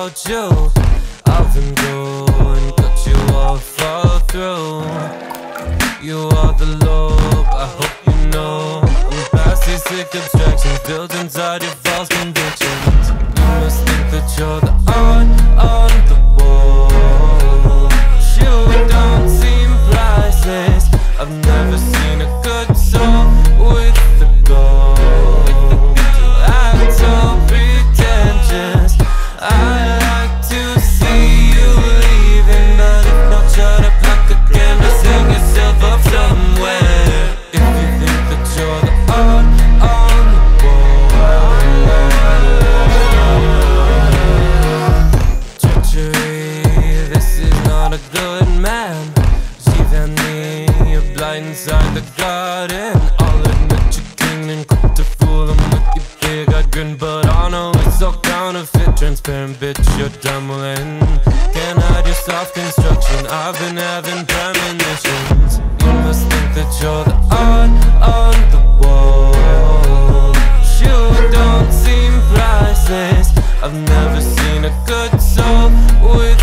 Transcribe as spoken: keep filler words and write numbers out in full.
about you. I've been doing, cut you off all through. You are the lobe, I hope you know. I'm past these sick abstractions built inside your false convictions. You must think that you're the on, on the wall. You don't seem priceless. I've never seen a good soul with the gold. Inside the garden, I'll admit you're clean and quick to fool them with your big-eyed grin. But I know it's all counterfeit, transparent bitch, you're tumbling. Can't hide your soft construction, I've been having premonitions. You must think that you're the art on the wall. You don't seem priceless, I've never seen a good soul with